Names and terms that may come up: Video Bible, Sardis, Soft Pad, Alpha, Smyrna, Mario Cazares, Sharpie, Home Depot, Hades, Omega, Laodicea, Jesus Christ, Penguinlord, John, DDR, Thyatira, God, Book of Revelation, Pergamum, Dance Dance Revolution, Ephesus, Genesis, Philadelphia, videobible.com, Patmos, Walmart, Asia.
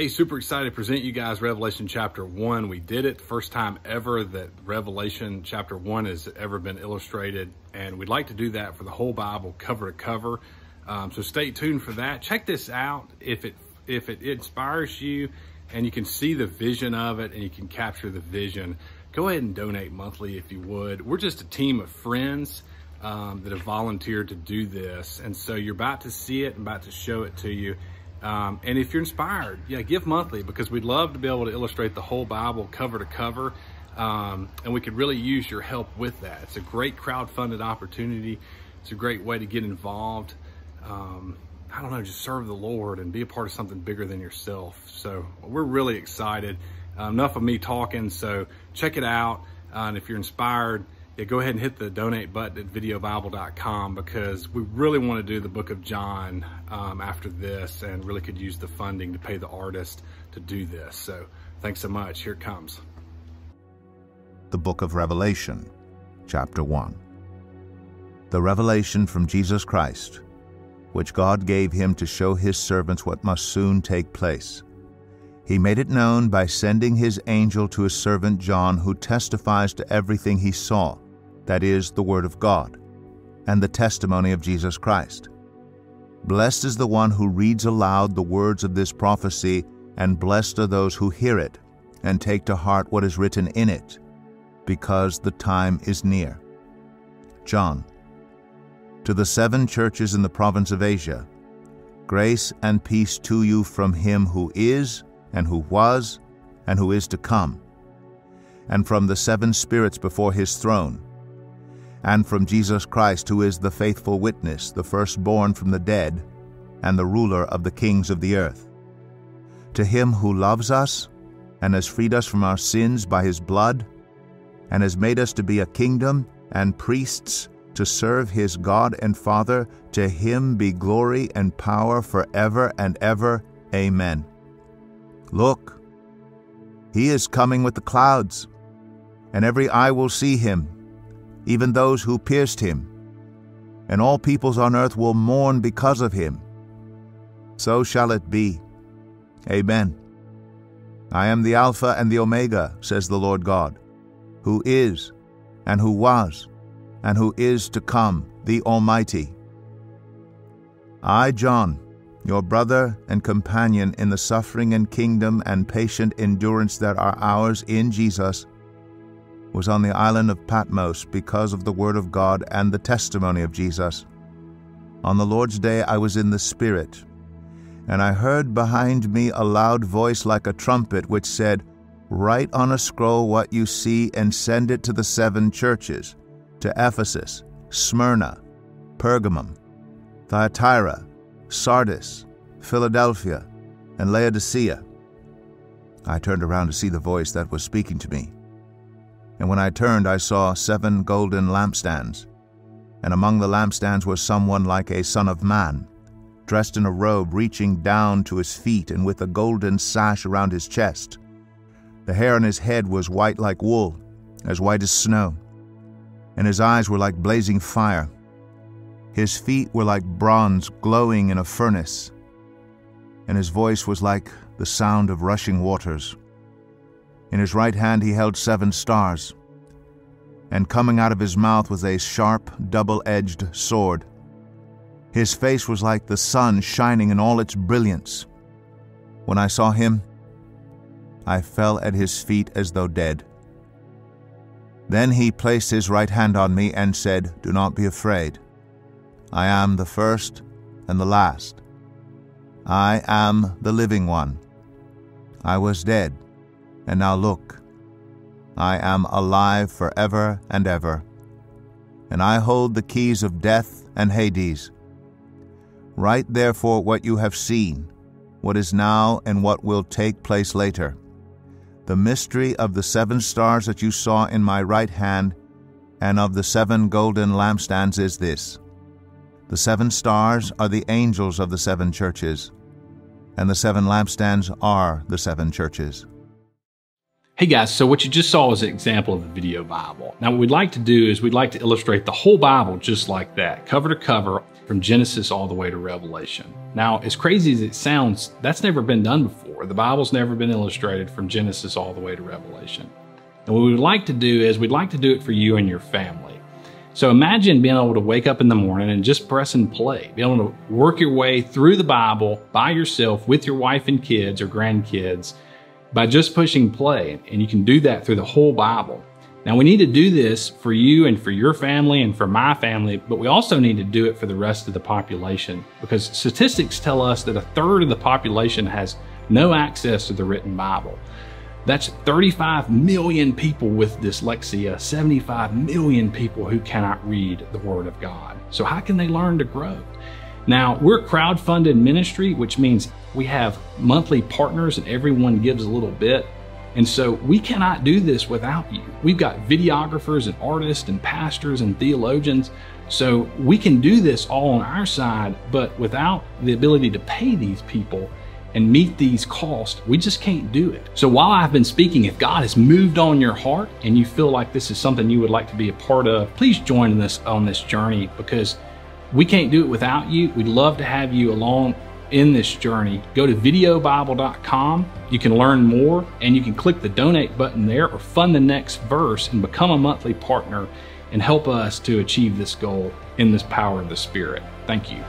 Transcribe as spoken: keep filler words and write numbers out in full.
Hey, super excited to present you guys Revelation chapter one. We did it the first time ever that Revelation chapter one has ever been illustrated. And we'd like to do that for the whole Bible, cover to cover. Um, so stay tuned for that. Check this out if it, if it inspires you and you can see the vision of it and you can capture the vision. Go ahead and donate monthly if you would. We're just a team of friends um, that have volunteered to do this. And so you're about to see it, I'm about to show it to you. Um, and if you're inspired, yeah, give monthly because we'd love to be able to illustrate the whole Bible cover to cover. Um, and we could really use your help with that. It's a great crowdfunded opportunity. It's a great way to get involved. Um, I don't know, just serve the Lord and be a part of something bigger than yourself. So we're really excited. Uh, enough of me talking, so check it out. Uh, and if you're inspired, yeah, go ahead and hit the donate button at video bible dot com because we really want to do the book of John um, after this and really could use the funding to pay the artist to do this. So thanks so much. Here it comes. The Book of Revelation, Chapter one. The revelation from Jesus Christ, which God gave him to show his servants what must soon take place. He made it known by sending his angel to his servant John, who testifies to everything he saw, that is, the Word of God, and the testimony of Jesus Christ. Blessed is the one who reads aloud the words of this prophecy, and blessed are those who hear it, and take to heart what is written in it, because the time is near. John, to the seven churches in the province of Asia, grace and peace to you from him who is, and who was, and who is to come, and from the seven spirits before his throne, and from Jesus Christ, who is the faithful witness, the firstborn from the dead, and the ruler of the kings of the earth. To him who loves us, and has freed us from our sins by his blood, and has made us to be a kingdom and priests to serve his God and Father, to him be glory and power forever and ever. Amen. Look, he is coming with the clouds, and every eye will see him, even those who pierced him, and all peoples on earth will mourn because of him. So shall it be. Amen. I am the Alpha and the Omega, says the Lord God, who is, and who was, and who is to come, the Almighty. I, John, your brother and companion in the suffering and kingdom and patient endurance that are ours in Jesus, was on the island of Patmos because of the word of God and the testimony of Jesus. On the Lord's day I was in the Spirit, and I heard behind me a loud voice like a trumpet, which said, "Write on a scroll what you see and send it to the seven churches, to Ephesus, Smyrna, Pergamum, Thyatira, Sardis, Philadelphia, and Laodicea." I turned around to see the voice that was speaking to me. And when I turned, I saw seven golden lampstands. And among the lampstands was someone like a son of man, dressed in a robe reaching down to his feet and with a golden sash around his chest. The hair on his head was white like wool, as white as snow, and his eyes were like blazing fire. His feet were like bronze glowing in a furnace, and his voice was like the sound of rushing waters. In his right hand he held seven stars, and coming out of his mouth was a sharp, double-edged sword. His face was like the sun shining in all its brilliance. When I saw him, I fell at his feet as though dead. Then he placed his right hand on me and said, "Do not be afraid. I am the first and the last. I am the living one. I was dead, and now look, I am alive forever and ever, and I hold the keys of death and Hades. Write therefore what you have seen, what is now and what will take place later. The mystery of the seven stars that you saw in my right hand and of the seven golden lampstands is this. The seven stars are the angels of the seven churches, and the seven lampstands are the seven churches." Hey guys, so what you just saw is an example of the video Bible. Now what we'd like to do is we'd like to illustrate the whole Bible just like that, cover to cover, from Genesis all the way to Revelation. Now, as crazy as it sounds, that's never been done before. The Bible's never been illustrated from Genesis all the way to Revelation. And what we would like to do is we'd like to do it for you and your family. So imagine being able to wake up in the morning and just press and play, being able to work your way through the Bible by yourself with your wife and kids or grandkids by just pushing play. And you can do that through the whole Bible. Now, we need to do this for you and for your family and for my family, but we also need to do it for the rest of the population, because statistics tell us that a third of the population has no access to the written Bible. That's thirty-five million people with dyslexia, seventy-five million people who cannot read the Word of God. So how can they learn to grow? Now, we're a crowdfunded ministry, which means we have monthly partners and everyone gives a little bit. And so we cannot do this without you. We've got videographers and artists and pastors and theologians. So we can do this all on our side, but without the ability to pay these people and meet these costs, we just can't do it. So while I've been speaking, if God has moved on your heart and you feel like this is something you would like to be a part of, please join us on this journey, because we can't do it without you. We'd love to have you along in this journey. Go to video bible dot com. You can learn more, and you can click the donate button there or fund the next verse and become a monthly partner and help us to achieve this goal in this power of the Spirit. Thank you.